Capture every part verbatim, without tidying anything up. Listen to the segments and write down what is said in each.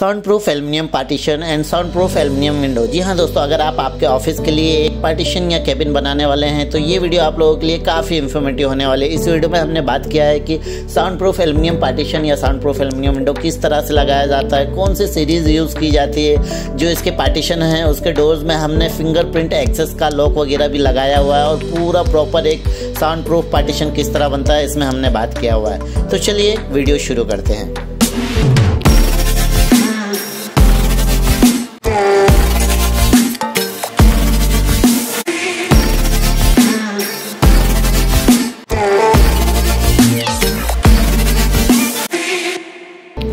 Sound proof aluminium partition and sound proof aluminium window. जी हाँ दोस्तों, अगर आप आपके ऑफिस के लिए एक पार्टीशन या केबिन बनाने वाले हैं तो ये वीडियो आप लोगों के लिए काफ़ी इंफॉर्मेटिव होने वाली है। इस वीडियो में हमने बात किया है कि साउंड प्रूफ एल्युमिनियम पार्टीशन या साउंड प्रूफ एल्युमिनियम विंडो किस तरह से लगाया जाता है, कौन सी सीरीज़ यूज़ की जाती है। जो इसके पार्टीशन है उसके डोर्स में हमने फिंगरप्रिंट एक्सेस का लॉक वगैरह भी लगाया हुआ है और पूरा प्रॉपर एक साउंड प्रूफ पार्टीशन किस तरह बनता है इसमें हमने बात किया हुआ है। तो चलिए वीडियो शुरू करते हैं।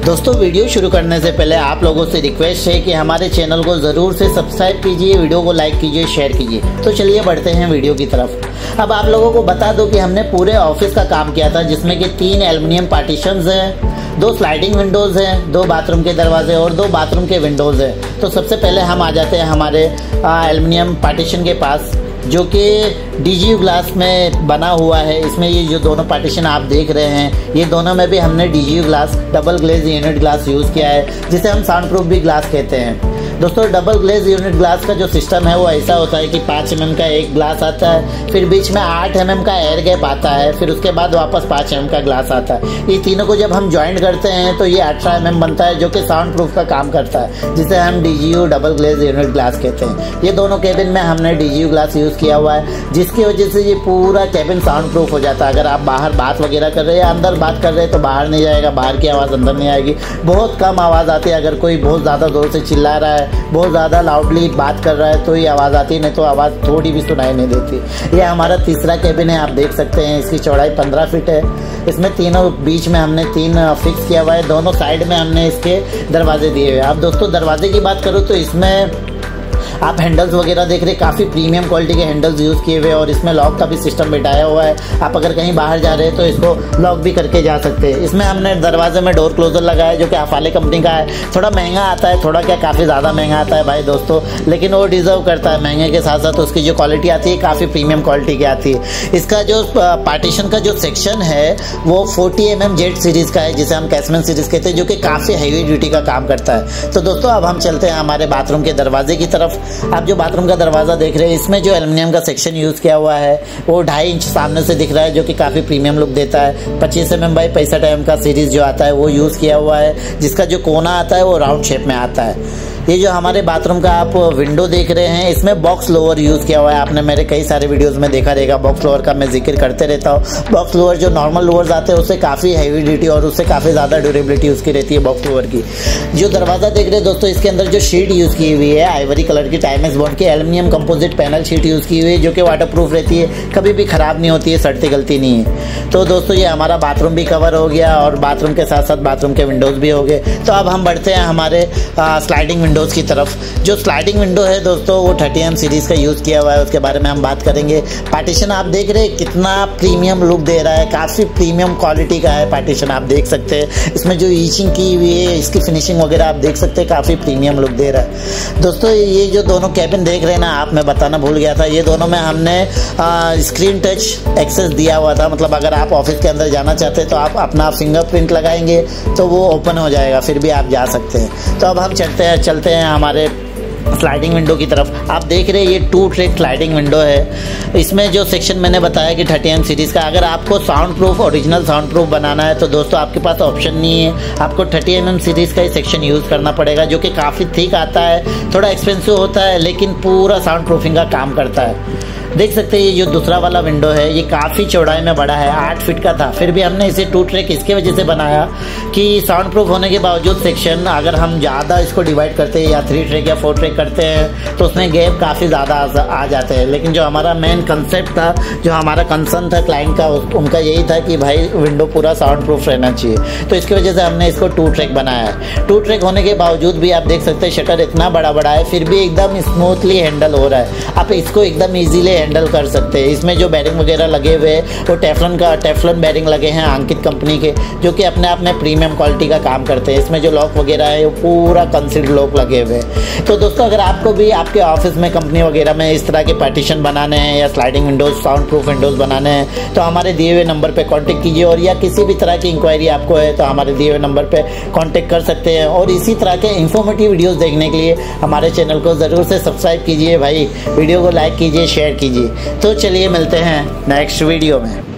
दोस्तों, वीडियो शुरू करने से पहले आप लोगों से रिक्वेस्ट है कि हमारे चैनल को ज़रूर से सब्सक्राइब कीजिए, वीडियो को लाइक कीजिए, शेयर कीजिए। तो चलिए बढ़ते हैं वीडियो की तरफ। अब आप लोगों को बता दूं कि हमने पूरे ऑफिस का काम किया था जिसमें कि तीन एल्युमिनियम पार्टीशंस हैं, दो स्लाइडिंग विंडोज़ हैं, दो बाथरूम के दरवाजे और दो बाथरूम के विंडोज़ हैं। तो सबसे पहले हम आ जाते हैं हमारे एल्युमिनियम पार्टीशन के पास जो कि डीजी ग्लास में बना हुआ है। इसमें ये जो दोनों पार्टीशन आप देख रहे हैं ये दोनों में भी हमने DG glass double glaze unit glass use किया है जिसे हम साउंड प्रूफ भी ग्लास कहते हैं। दोस्तों, डबल ग्लेज यूनिट ग्लास का जो सिस्टम है वो ऐसा होता है कि पाँच एम एम का एक ग्लास आता है, फिर बीच में आठ एम एम का एयर गैप आता है, फिर उसके बाद वापस पाँच एम एम का ग्लास आता है। ये तीनों को जब हम ज्वाइंट करते हैं तो ये अठारह एम एम बनता है जो कि साउंड प्रूफ का काम करता है जिसे हम D G U double glaze unit glass कहते हैं। ये दोनों केबिन में हमने D G U glass use किया हुआ है जिसकी वजह से ये पूरा कैबिन साउंड प्रूफ हो जाता है। अगर आप बाहर बात वगैरह कर रहे हैं या अंदर बात कर रहे हैं तो बाहर नहीं जाएगा, बाहर की आवाज़ अंदर नहीं आएगी। बहुत कम आवाज़ आती है, अगर कोई बहुत ज़्यादा ज़ोर से चिल्ला रहा है, बहुत ज़्यादा लाउडली बात कर रहा है तो ये आवाज़ आती है, नहीं तो आवाज़ थोड़ी भी सुनाई नहीं देती। यह हमारा तीसरा कैबिन है, आप देख सकते हैं। इसकी चौड़ाई पंद्रह फीट है। इसमें तीनों बीच में हमने तीन फिक्स किया हुआ है, दोनों साइड में हमने इसके दरवाजे दिए हुए हैं। अब दोस्तों, दरवाजे की बात करूँ तो इसमें आप हैंडल्स वगैरह देख रहे हैं, काफ़ी प्रीमियम क्वालिटी के हैंडल्स यूज़ किए हुए और इसमें लॉक का भी सिस्टम बिठाया हुआ है। आप अगर कहीं बाहर जा रहे हैं तो इसको लॉक भी करके जा सकते हैं। इसमें हमने दरवाजे में डोर क्लोजर लगाया है जो कि हफाले कंपनी का है। थोड़ा महंगा आता है, थोड़ा क्या काफ़ी ज़्यादा महंगा आता है भाई दोस्तों, लेकिन वो डिज़र्व करता है। महंगे के साथ साथ उसकी जो क्वालिटी आती है काफ़ी प्रीमियम क्वालिटी की आती है। इसका जो पार्टीशन का जो सेक्शन है वो forty M M jet series का है जिसे हम कैसमैन सीरीज़ कहते हैं, जो कि काफ़ी हैवी ड्यूटी का काम करता है। तो दोस्तों, अब हम चलते हैं हमारे बाथरूम के दरवाजे की तरफ। आप जो बाथरूम का दरवाज़ा देख रहे हैं इसमें जो एल्युमिनियम का सेक्शन यूज़ किया हुआ है वो ढाई इंच सामने से दिख रहा है जो कि काफ़ी प्रीमियम लुक देता है। पच्चीस एम एम बाई पैंसठ एम एम का सीरीज़ जो आता है वो यूज़ किया हुआ है जिसका जो कोना आता है वो राउंड शेप में आता है। ये जो हमारे बाथरूम का आप विंडो देख रहे हैं इसमें बॉक्स लोअर यूज़ किया हुआ है। आपने मेरे कई सारे वीडियोज़ में देखा रहेगा, बॉक्स लोअर का मैं जिक्र करते रहता हूँ। बॉक्स लोअर जो नॉर्मल लोअर्स आते हैं उससे काफ़ी हैवी ड्यूटी और उससे काफ़ी ज़्यादा ड्यूरेबिलिटी उसकी रहती है बॉक्स लोअर की। जो दरवाज़ा देख रहे हैं दोस्तों, इसके अंदर जो शीट यूज़ की हुई है आइवरी कलर की टाइमेक्स बॉन्ड की aluminium composite panel sheet use की हुई है जो कि वाटर प्रूफ रहती है, कभी भी ख़राब नहीं होती है, सड़ती गलती नहीं है। तो दोस्तों, ये हमारा बाथरूम भी कवर हो गया और बाथरूम के साथ साथ बाथरूम के विंडोज़ भी हो गए। तो अब हम बढ़ते हैं हमारे स्लाइडिंग विंडोज़ की तरफ। जो स्लाइडिंग विंडो है दोस्तों वो थर्टी एम सीरीज़ का यूज़ किया हुआ है, उसके बारे में हम बात करेंगे। पार्टीशन आप देख रहे हैं कितना प्रीमियम लुक दे रहा है, काफ़ी प्रीमियम क्वालिटी का है पार्टीशन, आप देख सकते हैं। इसमें जो ईचिंग की हुई है इसकी फिनिशिंग वगैरह आप देख सकते हैं, काफ़ी प्रीमियम लुक दे रहा है। दोस्तों, ये जो दोनों कैबिन देख रहे हैं ना आप, मैं बताना भूल गया था, ये दोनों में हमने स्क्रीन टच एक्सेस दिया हुआ था। मतलब अगर आप ऑफिस के अंदर जाना चाहते हैं तो आप अपना फिंगरप्रिंट लगाएंगे तो वो ओपन हो जाएगा, फिर भी आप जा सकते हैं। तो अब हम चलते हैं चलते हैं हमारे स्लाइडिंग विंडो की तरफ। आप देख रहे हैं ये टू ट्रेक स्लाइडिंग विंडो है। इसमें जो सेक्शन मैंने बताया कि थर्टी एम सीरीज़ का, अगर आपको sound proof original sound proof बनाना है तो दोस्तों आपके पास ऑप्शन नहीं है, आपको थर्टी एम एम सीरीज़ का ही सेक्शन यूज़ करना पड़ेगा जो कि काफ़ी थिक आता है, थोड़ा एक्सपेंसिव होता है लेकिन पूरा साउंड प्रूफिंग का काम करता है। देख सकते हैं ये जो दूसरा वाला विंडो है ये काफ़ी चौड़ाई में बड़ा है, आठ फीट का था, फिर भी हमने इसे टू ट्रैक इसके वजह से बनाया कि साउंड प्रूफ होने के बावजूद सेक्शन अगर हम ज़्यादा इसको डिवाइड करते हैं या थ्री ट्रैक या फोर ट्रैक करते हैं तो उसमें गैप काफ़ी ज़्यादा आ जाते हैं। लेकिन जो हमारा मेन कंसेप्ट था, जो हमारा कंसर्न था क्लाइंट का, उनका यही था कि भाई विंडो पूरा साउंड प्रूफ रहना चाहिए, तो इसकी वजह से हमने इसको टू ट्रैक बनाया है। टू ट्रैक होने के बावजूद भी आप देख सकते हैं शटर इतना बड़ा बड़ा है फिर भी एकदम स्मूथली हैंडल हो रहा है। आप इसको एकदम ईजीली हैंडल कर सकते हैं। इसमें जो बैरिंग वगैरह लगे हुए हैं वो टेफलन का टेफलन बैरिंग लगे हैं अंकित कंपनी के, जो कि अपने आप में प्रीमियम क्वालिटी का काम करते हैं। इसमें जो लॉक वगैरह है वो पूरा कंसील्ड लॉक लगे हुए हैं। तो दोस्तों अगर आपको भी आपके ऑफिस में कंपनी वगैरह में इस तरह के पार्टीशन बनाने हैं या sliding windows, sound proof windows बनाने हैं तो हमारे दिए हुए नंबर पर कॉन्टैक्ट कीजिए, और या किसी भी तरह की इंक्वायरी आपको है तो हमारे दिए हुए नंबर पर कॉन्टैक्ट कर सकते हैं। और इसी तरह के इंफॉर्मेटिव वीडियोज़ देखने के लिए हमारे चैनल को ज़रूर से सब्सक्राइब कीजिए भाई, वीडियो को लाइक कीजिए, शेयर कीजिए। तो चलिए मिलते हैं नेक्स्ट वीडियो में।